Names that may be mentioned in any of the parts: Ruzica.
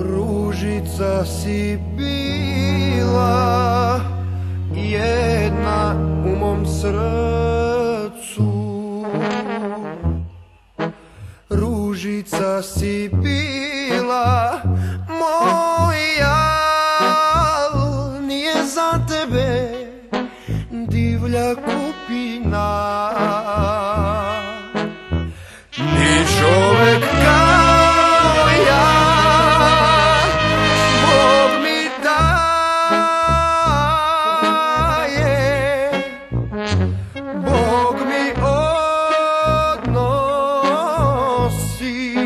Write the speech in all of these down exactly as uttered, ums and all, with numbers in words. Ružica si bila jedna u mom srcu. Ružica si bila moja, nije za tebe divlja kupina. Ni čovek kao ja Bog mi daje, Bog mi odnosi.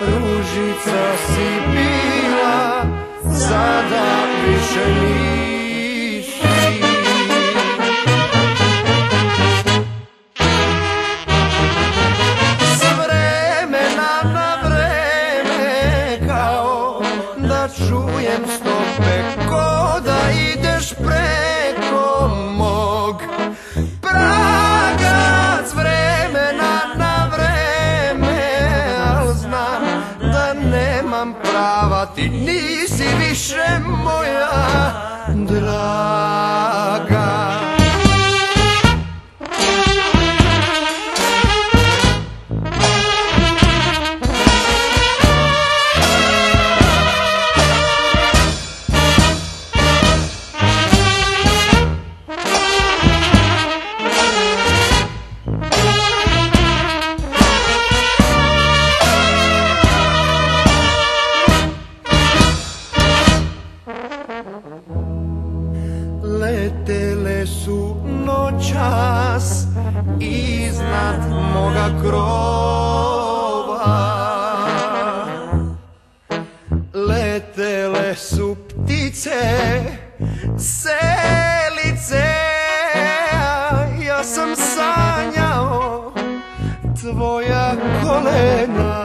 Ružica si bila, sada više nisi. S vremena na vreme kao da čujem stope, ko da ideš preko mog praga. S vremena na vreme, al znam da nemam prava, ti nisi više moja draga. Letele su noćas iznad moga krova, letele su ptice, selice, ja sam sanjao tvoja kolena.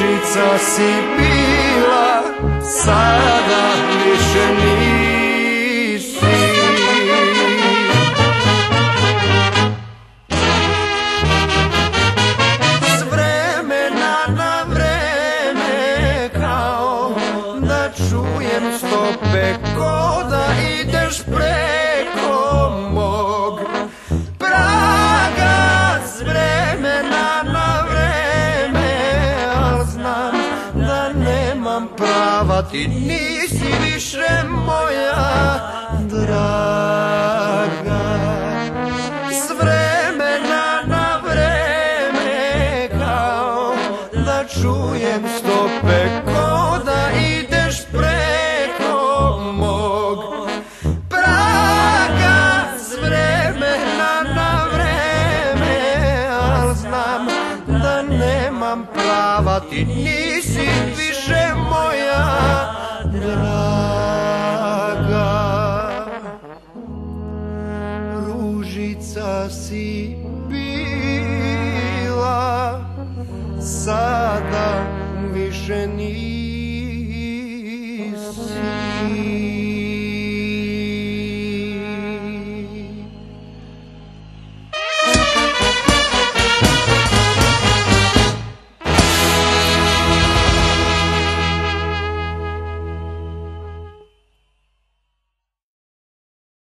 Ružica si bila, sada više nisi. S vremena na vreme kao da čujem stope, ko da ideš preko mog praga. S vremena na vreme, al znam da nemam prava, ti nisi više moja draga. S vremena na vreme kao da čujem stope, ko da ideš preko mog praga. S vremena na vreme, al znam da nemam prava, ti nisi više moja draga. Ružica si bila, sada više nisi.